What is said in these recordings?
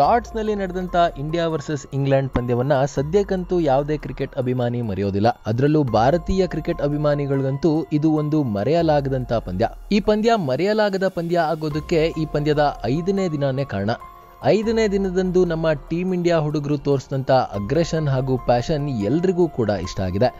Lord's ನಲ್ಲಿ ನಡೆದಂತ India versus England ಪಂದ್ಯವನ್ನ ಸದ್ಯಕ್ಕಂತೂ ಯಾವುದೇ ಕ್ರಿಕೆಟ್ ಅಭಿಮಾನಿ ಮರೆಯೋದಿಲ್ಲ. ಅದರಲ್ಲೂ ಭಾರತೀಯ ಕ್ರಿಕೆಟ್ ಅಭಿಮಾನಿಗಳಿಗಂತೂ ಇದು ಒಂದು ಮರೆಯಲಾಗದಂತ ಪಂದ್ಯ. ಈ ಪಂದ್ಯ ಮರೆಯಲಾಗದ ಪಂದ್ಯ ಆಗೋದಕ್ಕೆ ಈ ಪಂದ್ಯದ 5ನೇ ದಿನನೇ ಕಾರಣ. 5ನೇ ದಿನದಂದು ನಮ್ಮ ಟೀಮ್ ಇಂಡಿಯಾ ಹುಡುಗರು ತೋರಿಸಿದಂತ ಅಗ್ರೆಷನ್ ಹಾಗೂ ಪ್ಯಾಷನ್ ಎಲ್ರಿಗೂ ಕೂಡ ಇಷ್ಟ ಆಗಿದೆ.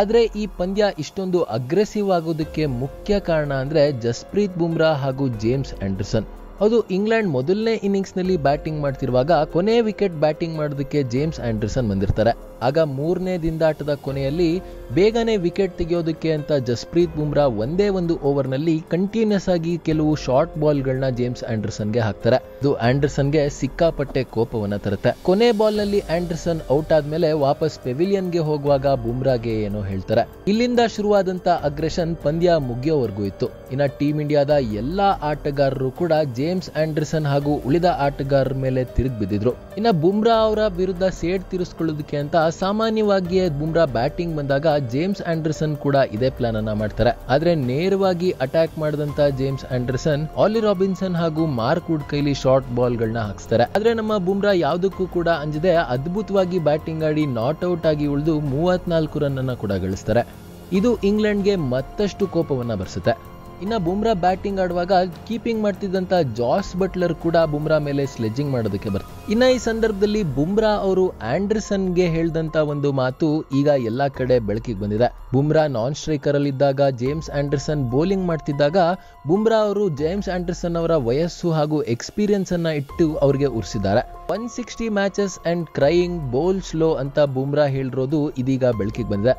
ಆದರೆ ಈ ಪಂದ್ಯ ಇಷ್ಟೊಂದು ಅಗ್ರೆಸಿವ್ ಆಗೋದಕ್ಕೆ ಮುಖ್ಯ ಕಾರಣ ಅಂದ್ರೆ ಜಸ್ಪ್ರೀತ್ ಬುಮ್ರಾ ಹಾಗೂ ಜೇಮ್ಸ್ ಆ್ಯಂಡರ್ಸನ್. ಹೌದು, ಇಂಗ್ಲೆಂಡ್ ಮೊದಲನೇ ಇನ್ನಿಂಗ್ಸ್ನಲ್ಲಿ ಬ್ಯಾಟಿಂಗ್ ಮಾಡ್ತಿರುವಾಗ ಕೊನೆ ವಿಕೆಟ್ ಬ್ಯಾಟಿಂಗ್ ಮಾಡೋದಕ್ಕೆ ಜೇಮ್ಸ್ ಆ್ಯಂಡರ್ಸನ್ ಬಂದಿರ್ತಾರೆ. ಆಗ 3ನೇ ದಿಂದಾಟದ ಕೊನೆಯಲ್ಲಿ ಬೇಗನೆ ವಿಕೆಟ್ ತೆಗೆಯೋದಕ್ಕೆ ಅಂತ ಜಸ್ಪ್ರೀತ್ ಬುಮ್ರಾ ಒಂದೇ ಒಂದು ಓವರ್ನಲ್ಲಿ ಕಂಟಿನ್ಯೂಸ್ ಆಗಿ ಕೆಲವು ಶಾರ್ಟ್ ಬಾಲ್ಗಳನ್ನ ಜೇಮ್ಸ್ ಆ್ಯಂಡರ್ಸನ್ಗೆ ಹಾಕ್ತಾರೆ. ಇದು ಆ್ಯಂಡರ್ಸನ್ಗೆ ಸಿಕ್ಕಾಪಟ್ಟೆ ಕೋಪವನ್ನ ತರುತ್ತೆ. ಕೊನೆ ಬಾಲ್ನಲ್ಲಿ ಆ್ಯಂಡರ್ಸನ್ ಔಟ್ ಆದ್ಮೇಲೆ ವಾಪಸ್ ಪೆವಿಲಿಯನ್ಗೆ ಹೋಗುವಾಗ ಬುಮ್ರಾಗೆ ಏನೋ ಹೇಳ್ತಾರೆ. ಇಲ್ಲಿಂದ ಶುರುವಾದಂತ ಅಗ್ರೆಷನ್ ಪಂದ್ಯ ಮುಗಿಯೋವರೆಗೂ ಇತ್ತು. ಇನ್ನು ಟೀಮ್ ಇಂಡಿಯಾದ ಎಲ್ಲಾ ಆಟಗಾರರು ಕೂಡ ಜೇಮ್ಸ್ ಆ್ಯಂಡರ್ಸನ್ ಹಾಗೂ ಉಳಿದ ಆಟಗಾರರ ಮೇಲೆ ತಿರುಗಿ ಬಿದ್ದಿದ್ರು. ಇನ್ನು ಬುಮ್ರಾ ಅವರ ವಿರುದ್ಧ ಸೇಡ್ ತೀರಿಸ್ಕೊಳ್ಳೋದಕ್ಕೆ ಅಂತ ಸಾಮಾನ್ಯವಾಗಿಯೇ ಬುಮ್ರಾ ಬ್ಯಾಟಿಂಗ್ ಬಂದಾಗ ಜೇಮ್ಸ್ ಆ್ಯಂಡರ್ಸನ್ ಕೂಡ ಇದೇ ಪ್ಲಾನ್ ಅನ್ನ ಮಾಡ್ತಾರೆ. ಆದ್ರೆ ನೇರವಾಗಿ ಅಟ್ಯಾಕ್ ಮಾಡಿದಂತ ಜೇಮ್ಸ್ ಆ್ಯಂಡರ್ಸನ್ ಆಲಿ ರಾಬಿನ್ಸನ್ ಹಾಗೂ ಮಾರ್ಕ್ ವುಡ್ ಕೈಲಿ ಶಾರ್ಟ್ ಬಾಲ್ ಗಳನ್ನ ಹಾಕ್ಸ್ತಾರೆ. ಆದ್ರೆ ನಮ್ಮ ಬುಮ್ರಾ ಯಾವುದಕ್ಕೂ ಕೂಡ ಅಂಜದೆ ಅದ್ಭುತವಾಗಿ ಬ್ಯಾಟಿಂಗ್ ಆಡಿ ನಾಟ್ ಔಟ್ ಆಗಿ ಉಳಿದು 34 ರನ್ ಅನ್ನ ಕೂಡ ಗಳಿಸ್ತಾರೆ. ಇದು ಇಂಗ್ಲೆಂಡ್ಗೆ ಮತ್ತಷ್ಟು ಕೋಪವನ್ನ ಬರೆಸುತ್ತೆ. ಇನ್ನು ಬುಮ್ರಾ ಬ್ಯಾಟಿಂಗ್ ಆಡುವಾಗ ಕೀಪಿಂಗ್ ಮಾಡ್ತಿದ್ದಂಥ ಜಾಸ್ ಬಟ್ಲರ್ ಕೂಡ ಬುಮ್ರಾ ಮೇಲೆ ಸ್ಲೆಡ್ಜಿಂಗ್ ಮಾಡೋದಕ್ಕೆ ಬರ್ತಾರೆ. ಇನ್ನು ಈ ಸಂದರ್ಭದಲ್ಲಿ ಬುಮ್ರಾ ಅವರು ಆ್ಯಂಡರ್ಸನ್ಗೆ ಹೇಳಿದಂಥ ಒಂದು ಮಾತು ಈಗ ಎಲ್ಲ ಕಡೆ ಬೆಳಕಿಗೆ ಬಂದಿದೆ. ಬುಮ್ರಾ ನಾನ್ ಸ್ಟ್ರೈಕರಲ್ಲಿದ್ದಾಗ ಜೇಮ್ಸ್ ಆ್ಯಂಡರ್ಸನ್ ಬೌಲಿಂಗ್ ಮಾಡ್ತಿದ್ದಾಗ ಬುಮ್ರಾ ಅವರು ಜೇಮ್ಸ್ ಆ್ಯಂಡರ್ಸನ್ ಅವರ ವಯಸ್ಸು ಹಾಗೂ ಎಕ್ಸ್ಪೀರಿಯನ್ಸ್ ಅನ್ನ ಇಟ್ಟು ಅವ್ರಿಗೆ ಉರಿಸಿದ್ದಾರೆ. 160 matches and crying bowl slow ಅಂತ ಬುಮ್ರಾ ಹೇಳಿರೋದು ಇದೀಗ ಬೆಳಕಿಗೆ ಬಂದಿದೆ.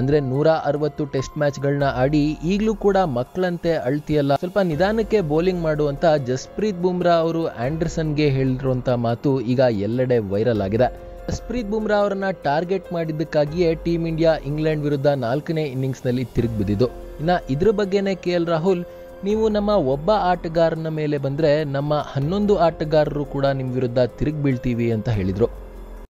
ಅಂದ್ರೆ 160 ಟೆಸ್ಟ್ ಮ್ಯಾಚ್ಗಳನ್ನ ಆಡಿ ಈಗಲೂ ಕೂಡ ಮಕ್ಕಳಂತೆ ಅಳ್ತಿಯಲ್ಲ, ಸ್ವಲ್ಪ ನಿಧಾನಕ್ಕೆ ಬೌಲಿಂಗ್ ಮಾಡುವಂತ ಜಸ್ಪ್ರೀತ್ ಬುಮ್ರಾ ಅವರು ಆ್ಯಂಡರ್ಸನ್ಗೆ ಹೇಳಿರುವಂತ ಮಾತು ಈಗ ಎಲ್ಲೆಡೆ ವೈರಲ್ ಆಗಿದೆ. ಜಸ್ಪ್ರೀತ್ ಬುಮ್ರಾ ಅವರನ್ನ ಟಾರ್ಗೆಟ್ ಮಾಡಿದ್ದಕ್ಕಾಗಿಯೇ ಟೀಮ್ ಇಂಡಿಯಾ ಇಂಗ್ಲೆಂಡ್ ವಿರುದ್ಧ 4ನೇ ಇನ್ನಿಂಗ್ಸ್ನಲ್ಲಿ ತಿರುಗಿ ಬಿದ್ದಿದ್ದು. ಇನ್ನು ಇದ್ರ ಬಗ್ಗೆನೇ KL ರಾಹುಲ್, ನೀವು ನಮ್ಮ ಒಬ್ಬ ಆಟಗಾರನ ಮೇಲೆ ಬಂದ್ರೆ ನಮ್ಮ 11 ಆಟಗಾರರು ಕೂಡ ನಿಮ್ಮ ವಿರುದ್ಧ ತಿರುಗಿ ಬೀಳ್ತೀವಿ ಅಂತ ಹೇಳಿದ್ರು.